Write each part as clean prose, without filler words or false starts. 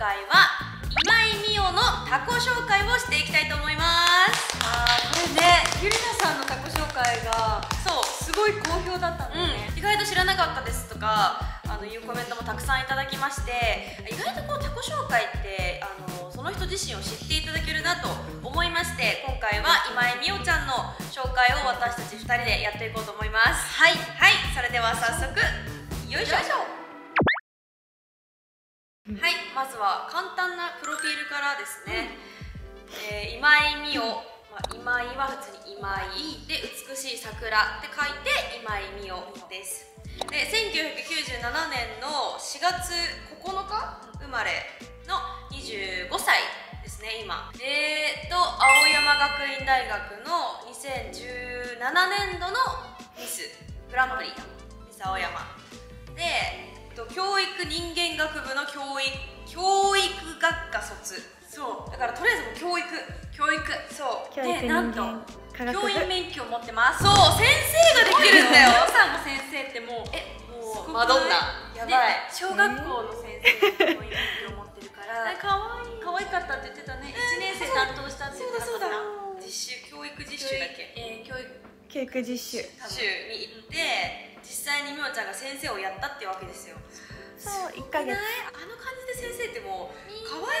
回は今井美桜のタコ紹介をしていきたいと思います。これね、ゆりなさんのタコ紹介がそうすごい好評だったんだよね。意外と知らなかったですとかいうコメントもたくさんいただきまして、意外とこうタコ紹介ってその人自身を知っていただけるなと思いまして、今回は今井美桜ちゃんの紹介を私たち2人でやっていこうと思います。はい、はい、それでは早速よいしょ、よいしょ。はい、まずは簡単なプロフィールからですね。今井美桜、今井は普通に今井で美しい桜って書いて今井美桜です。で、1997年の4月9日生まれの25歳ですね今。青山学院大学の2017年度のミスグランプリ、ミス青山で教育人間学部の教育学科卒。そうだからとりあえずもう教育そうで、なんと教員免許を持ってます。そう、先生ができるんだよ。皆さんの先生ってもうもうマドンナやばい。小学校の先生が教員免許を持ってるから、かわいかったって言ってたね。1年生担当したって言ってたから実習、教育実習だっけ、教育実習に行って実際に美桜ちゃんが先生をやったってわけですよ。そう、1ヶ月。あの感じで先生ってもう可愛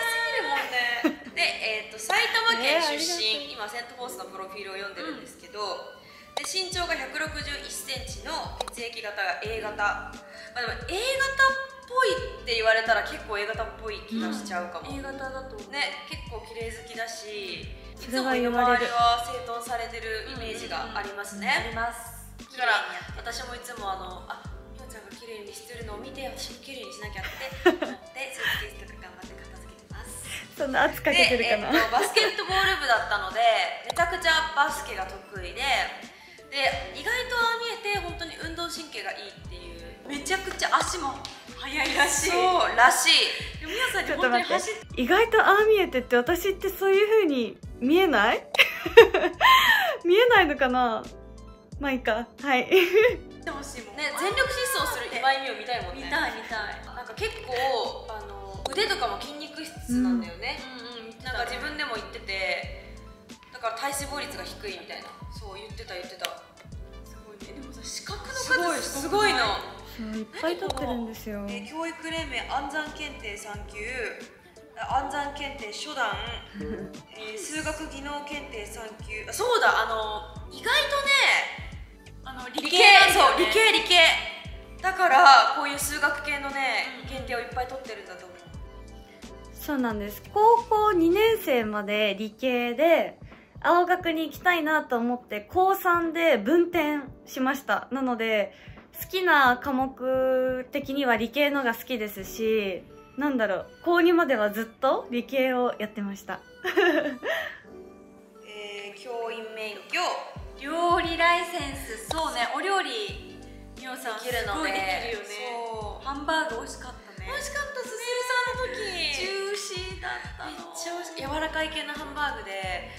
すぎるもんね。で、埼玉県出身、今セントフォースのプロフィールを読んでるんですけど、で身長が161cmの血液型が A 型。でも A 型っぽいって言われたら結構 A 型っぽい気がしちゃうかも。A 型だとね、結構綺麗好きだし、いつも周りは整頓されてるイメージがありますね。あります。だから私もいつも美桜ちゃんが綺麗にしてるのを見て、私も綺麗にしなきゃって思ってスーツケースとか頑張って片付けてます。そんな圧かけてるかな。バスケットボール部だったのでめちゃくちゃバスケが得意で、意外と見えて本当に運動神経がいいっていう、めちゃくちゃ足も速いらしい。そうらしい。美桜さんに本当に走って、意外と見えてって、私ってそういう風に見えない？見えないのかな。まあいいか、はい。でもしもね、全力疾走する今井美桜見たいもんね。見たい見たい。なんか結構腕とかも筋肉質なんだよね。なんか自分でも言ってて、だから体脂肪率が低いみたいな。そう言ってた言ってた。すごいね。でもさ、資格の数すごいの。いっぱい取ってるんですよ。教育連盟暗算検定3級、暗算検定初段、数学技能検定3級。あ、そうだ、意外とね。理系だからこういう数学系のね検定をいっぱい取ってるんだと思う。そうなんです。高校2年生まで理系で青学に行きたいなと思って高3で文転しました。なので好きな科目的には理系のが好きですし、なんだろう、高2まではずっと理系をやってました。教員免許、料理ライセンス。そうね、お料理美桜さんすごいできるよね。ハンバーグ美味しかったね。美味しかった。すするさんの時ジューシーだったの。めっちゃ美味しい、柔らかい系のハンバーグで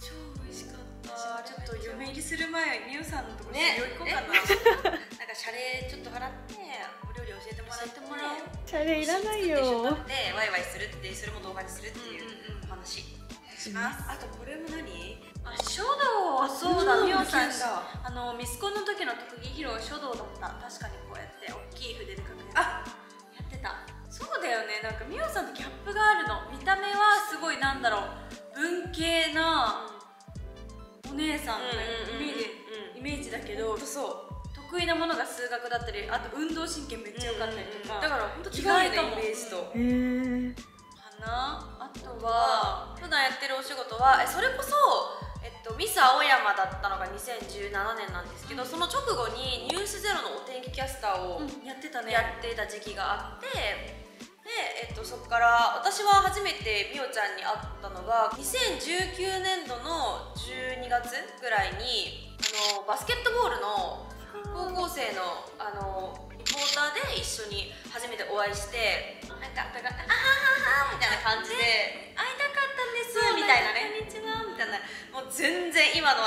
超美味しかった。ちょっと嫁入りする前に美桜さんのところに寄り行こうかな。なんか謝礼ちょっと払ってお料理教えてもらって、謝礼いらないよ。でワイワイするって、それも動画にするっていうお話します。あとこれも何、書道。そうだ、美桜さんがミスコンの時の特技披露書道だった。確かにこうやって大きい筆で書くやつやってた。そうだよね。なんか美桜さんとギャップがあるの。見た目はすごい、なんだろう、文系なお姉さんのイメージだけど、そう得意なものが数学だったり、あと運動神経めっちゃ良かったりとか、だから本当違うね、イメージと。かな。あとは普段やってるお仕事はそれこそミス青山だったのが2017年なんですけど、その直後に「ニュースゼロのお天気キャスターをやってた時期があって、で、そこから私は初めて美桜ちゃんに会ったのが2019年度の12月ぐらいにバスケットボールの高校生のリポーターで一緒に初めてお会いして、なんか「あははは」みたいな感じで「会いたかったんです」みたいなね。もう全然今の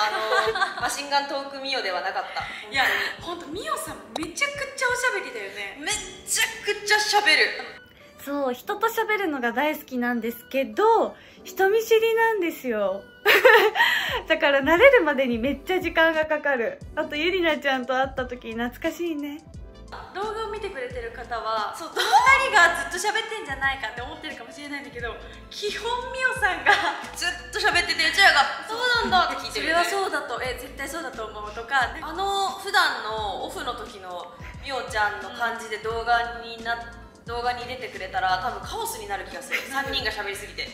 マシンガントークミオではなかった。いや本当、ミオさんめちゃくちゃおしゃべりだよね。めちゃくちゃしゃべる。そう、人と喋るのが大好きなんですけど、人見知りなんですよ。だから慣れるまでにめっちゃ時間がかかる。あとゆりなちゃんと会った時懐かしいね。動画を見てくれてる方は、そう、2人がずっと喋ってんじゃないかって思ってるかもしれないんだけど、基本みおさんがずっと喋ってて、うちらが「そうなんだ」って聞いてる、ね、それはそうだと、絶対そうだと思うとか、あの普段のオフの時のみおちゃんの感じで動画に出てくれたら、多分カオスになる気がする。3人が喋りすぎて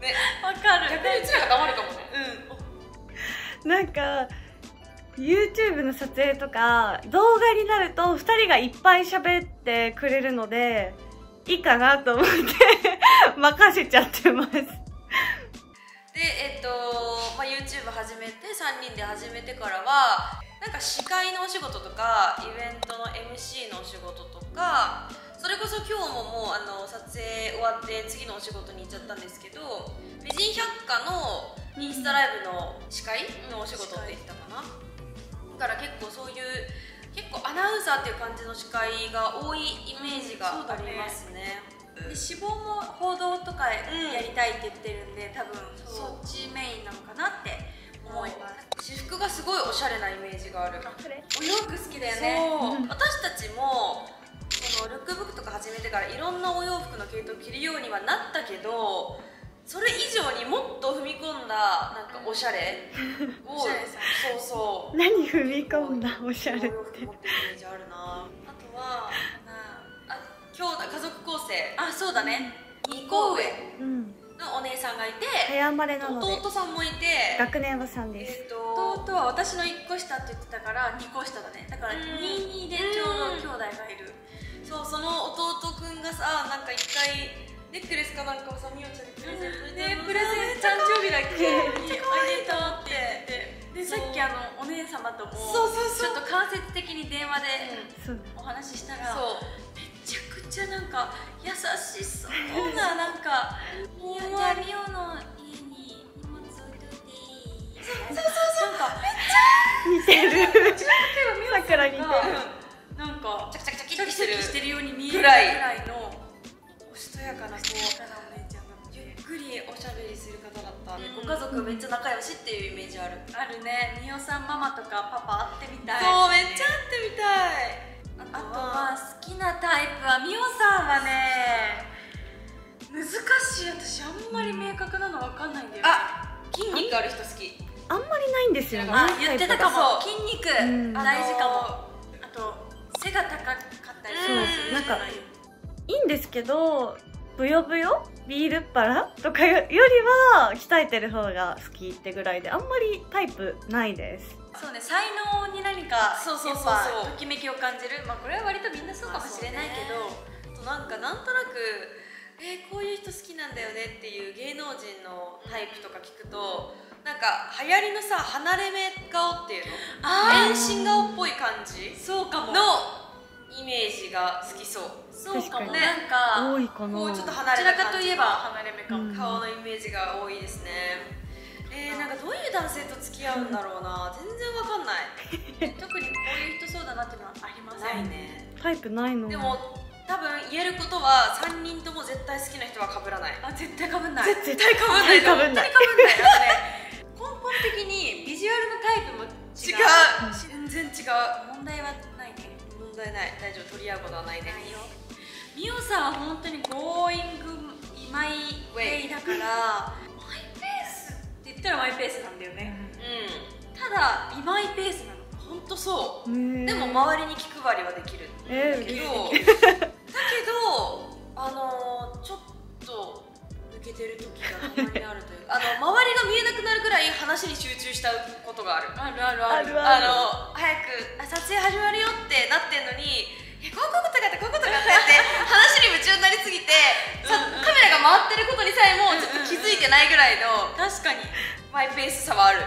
ね、わかる。逆にうちらが黙るかもね。うん、なんかYouTube の撮影とか動画になると2人がいっぱい喋ってくれるのでいいかなと思って任せちゃってます。で、YouTube 始めて3人で始めてからはなんか司会のお仕事とかイベントの MC のお仕事とか、それこそ今日ももう撮影終わって次のお仕事に行っちゃったんですけど、美人百科のインスタライブの司会のお仕事って言ったかな。だから結構そういうアナウンサーっていう感じの司会が多いイメージがありますね。で、志望も報道とかやりたいって言ってるんで、多分そっちメインなのかなって思います。私服がすごいおしゃれなイメージがある。お洋服好きだよね。そう、私たちもこのルックブックとか始めてからいろんなお洋服の系統を着るようにはなったけど、それ以上にもっと踏み込んだなんかおしゃれをそうそう何踏み込んだおしゃれってイメージあるな。あとは兄弟家族構成、あ、そうだね、2個上のお姉さんがいて、早生まれなので弟さんもいて、学年は3です。弟は私の1個下って言ってたから2個下だね。だから22でちょうど兄弟がいる。そう、その弟くんがさ、なんか一回ネックレスかなんかをさ、みおちゃんにプレゼントしてプレゼント誕生日だっけにあげたってで、さっきお姉様ともちょっと間接的に電話でお話ししたら、めちゃくちゃなんか優しそうな、なんかみおちゃん、みおの家に荷物置いといていい？そうそうそう、なんかめっちゃ似てる。さくら似てる。なんかチャキチャキチャキしてるように見えるぐらいのしとやかなこうゆっくりおしゃべりする方だった、うん、ご家族めっちゃ仲良しっていうイメージある。あるね。みおさんママとかパパ会ってみたい。そう、めっちゃ会ってみたい。あとは好きなタイプは、みおさんはね、難しい。私あんまり明確なの分かんないんだよね。あ、筋肉ある人好き。あんまりないんですよね。あ、言ってたかも。筋肉大事かも。あと背が高かったりしますよね。いいんですけど、ブヨブヨビールっ腹とかよりは鍛えてる方が好きってぐらいで、あんまりタイプないです。そうね、才能に何かときめきを感じる。まあこれは割とみんなそうかもしれないけど、となんかなんとなくこういう人好きなんだよねっていう芸能人のタイプとか聞くと、なんか流行りのさ、離れ目顔っていうの、遠心顔っぽい感じ、そうかものイメージが好きそう。そうかもね。なんかもうちょっと離れ目、どちらかといえば離れ目かも。顔のイメージが多いですね。なんかどういう男性と付き合うんだろうな。全然わかんない。特にこういう人そうだなっていうのはありませんね。タイプないの。でも多分言えることは3人とも絶対好きな人は被らない。あ、絶対被んない。絶対被んない。絶対被んない。根本的にビジュアルのタイプも違う。全然違う。問題はないね。ない、大丈夫、取り合うことはないね。みおさんは本当にゴーイングマイウェイだから、マイペースって言ったらマイペースなんだよね。うん、ただイマイペースなの。本当そう。でも周りに気配りはできる。だけどちょっと抜けてる時がたまにあるというか、周りが見えなくなるくらい話に集中したことがある。ある。早く撮影始まるよってなってんのに、こういうことがあってこういうことがあって話に夢中になりすぎて、カメラが回ってることにさえもちょっと気づいてないぐらいの。確かにマイペースさはある。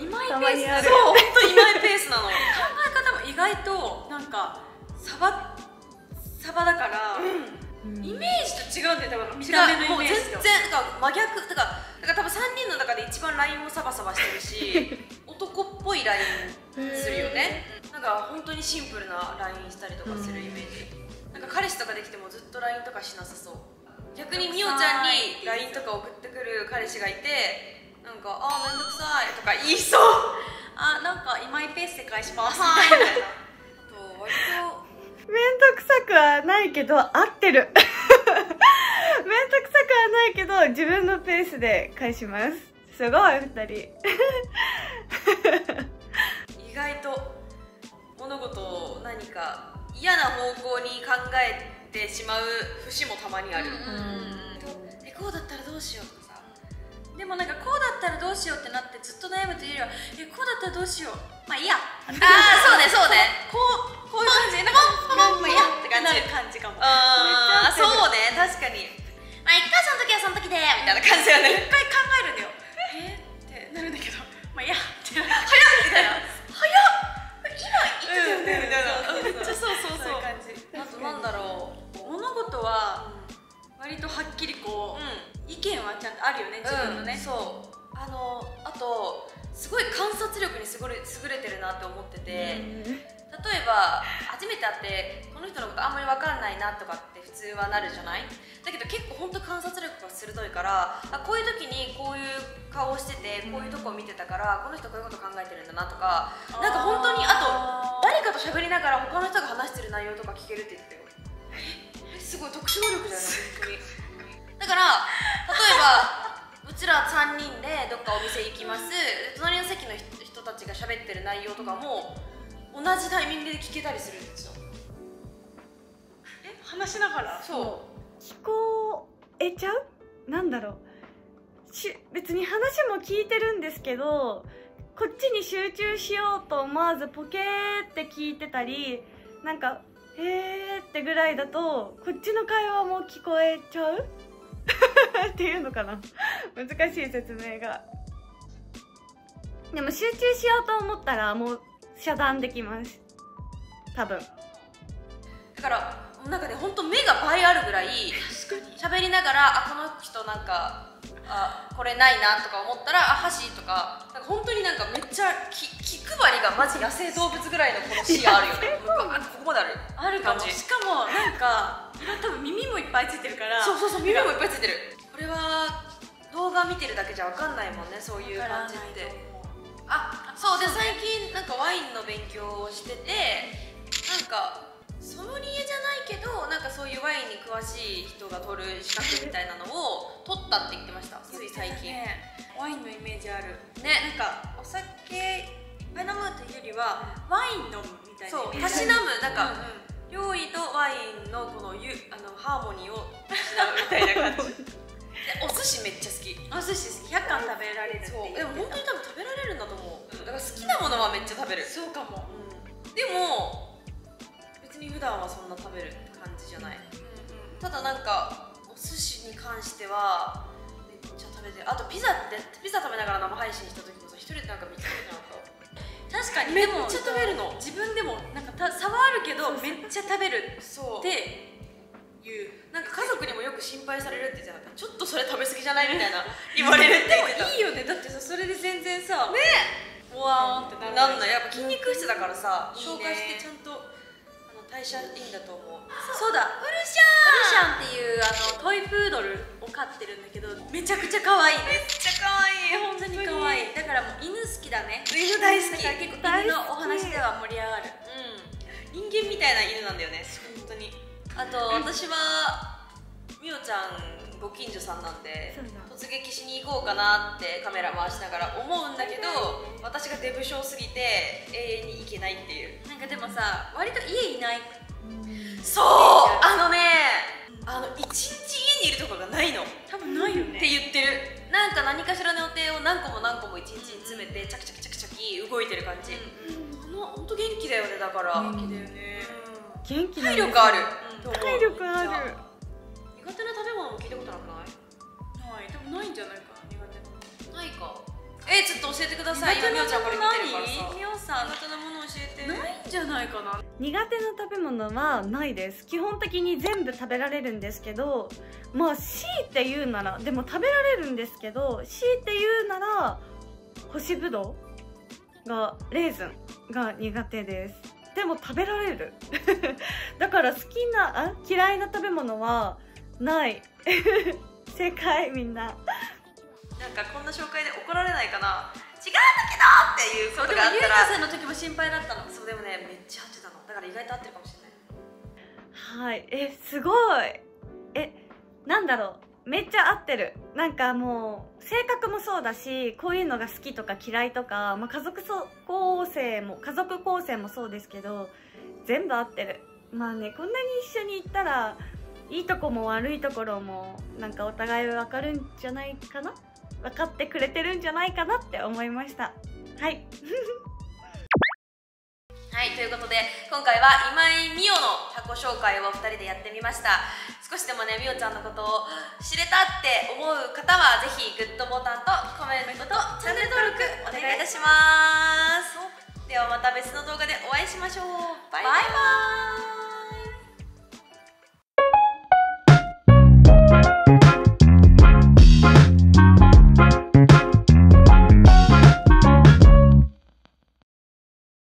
イマイペース。そう、本当にイマイペースなの。考え方も意外となんかサバだから。イメージと違うんだよ、多分見た目のイメージと。もう全然真逆だから、多分3人の中で一番ラインもサバサバしてるし男っぽいラインするよね。なんか本当にシンプルなラインしたりとかするイメージ。なんか彼氏とかできてもずっと LINE とかしなさそう。逆にみおちゃんに LINE とか送ってくる彼氏がいて、なんか「あーめんどくさい」とか言いそうあ、なんか今イペースで返しますみたいなあと割とめんどくさくはないけど合ってるめんどくさくはないけど自分のペースで返します。すごい2人意外と物事を何か嫌な方向に考えてしまう節もたまにある。こうだったらどうしようとかさ、でもなんかこうだったらどうしようってなってずっと悩むというよりは、こうだったらどうしよう、まあいいやああそうねそうね、こういう感じ、なんかまあいいやって感じかも。ああそうね、確かに、まあ一回その時はその時でみたいな感じだよね。一回考えるんだよ、ってなるんだけど、まあいいやってなる、早っみたいな、早っ今言ってたよねみたいな、めっちゃそういう感じ。あとなんだろう、物事は割とはっきりこう意見はちゃんとあるよね、自分のね。そう、あとすごい観察力に優れてるなって思ってて、例えば初めて会ってこの人のことあんまり分かんないなとかって普通はなるじゃない。だけど結構ほんと観察力が鋭いから、あこういう時にこういう顔をしててこういうとこを見てたから、この人こういうこと考えてるんだなとか、なんか本当に、あと誰かと喋りながら他の人が話してる内容とか聞けるって言ってたよ。すごい特殊能力じゃない本当に。だから例えばうちら3人でどっかお店行きます、隣の席の人たちが喋ってる内容とかも同じタイミングで聞けたりするんですよ。話しながら、そう聞こえちゃう、なんだろう、別に話も聞いてるんですけど、こっちに集中しようと思わずポケーって聞いてたり、なんか「へー」ってぐらいだとこっちの会話も聞こえちゃうっていうのかな、難しい説明が。でも集中しようと思ったらもう遮断できます多分。だからなんかね、ほんと目が倍あるぐらい喋りながら、あこの人なんかあこれないなとか思ったら、あ箸とか、なんか本当になんかめっちゃ気配りがマジ野生動物ぐらいのこの視野あるよね。ここまである感じ。しかもなんか多分耳もいっぱいついてるから、そうそうそう、耳もいっぱいついてる。これは動画見てるだけじゃ分かんないもんね、そういう感じって。あ、そうで、最近なんかワインの勉強をしてて、なんかソムリエじゃないけど、なんかそういうワインに詳しい人が取る資格みたいなのを取ったって言ってました、つい最近。ワインのイメージあるね、なんかお酒いっぱい飲むというよりはワイン飲むみたいな、そうたしなむ、なんか料理とワインのこのハーモニーをたしなむみたいな感じ。お寿司めっちゃ好き、お寿司好き、100貫食べられるって言ってた。でも本当に多分食べられるんだと思う、だから好きなものはめっちゃ食べる。そうかも、でも別に普段はそんな食べるって感じじゃない。ただなんかお寿司に関してはめっちゃ食べてる。あとピザって、ピザ食べながら生配信した時もさ、一人でなんか見つけてなかった確かに。でもめっちゃ食べるの、自分でもなんか差はあるけどめっちゃ食べるっていう、なんか家族にもよく心配されるって言ってた、ちょっとそれ食べ過ぎじゃないみたいな言われるって言ってた。いいよね、だってさ、それで全然さねっボワーンってなんない。やっぱ筋肉質だからさ、消化してちゃんと代謝いいんだと思う。そうだ、ウルシャンっていうトイプードルを飼ってるんだけど、めちゃくちゃ可愛いね。めっちゃ可愛い、本当に可愛い。だからもう犬好きだね、犬大好き。結構犬のお話では盛り上がる、人間みたいな犬なんだよね本当に。あと私はみおちゃんご近所さんなんで、突撃しに行こうかなってカメラ回しながら思うんだけど、私が出不精すぎて永遠に行けないっていう。なんかでもさ、割と家いない、そう、一日家にいるとこがないの、多分ないよねって言ってる。なんか何かしらの予定を何個も何個も一日に詰めてチャキチャキチャキチャキ動いてる感じ。ほんと元気だよね。だから元気だよね、元気、体力ある、体力ある。苦手な食べ物も聞いたことなくない？ない、多分ないんじゃないかな、苦手な。ないか。ちょっと教えてください。苦手な食べ物何？みおさん、苦手なもの教えて。ないんじゃないかな。苦手な食べ物はないです。基本的に全部食べられるんですけど、まあ強いて言うなら、でも食べられるんですけど、強いて言うなら干しぶどうが、レーズンが苦手です。でも食べられるだから嫌いな食べ物はない正解みんな。なんかこんな紹介で怒られないかな、違うんだけどっていうことがあったら。でもゆうたさんの時も心配だったの。そうでもね、めっちゃ合ってたの。だから意外と合ってるかもしれない。はい、すごい。なんだろう、めっちゃ合ってる。なんかもう性格もそうだし、こういうのが好きとか嫌いとか、まあ、家族構成もそうですけど、全部合ってる。まあね、こんなに一緒に行ったらいいとこも悪いところもなんかお互い分かるんじゃないかな、分かってくれてるんじゃないかなって思いました。はいはい、ということで今回は今井美桜のタコ紹介を2人でやってみました。少しでもね、美桜ちゃんのことを知れたって思う方はぜひグッドボタンとコメントとチャンネル登録お願いいたします。ではまた別の動画でお会いしましょう。バイバイ。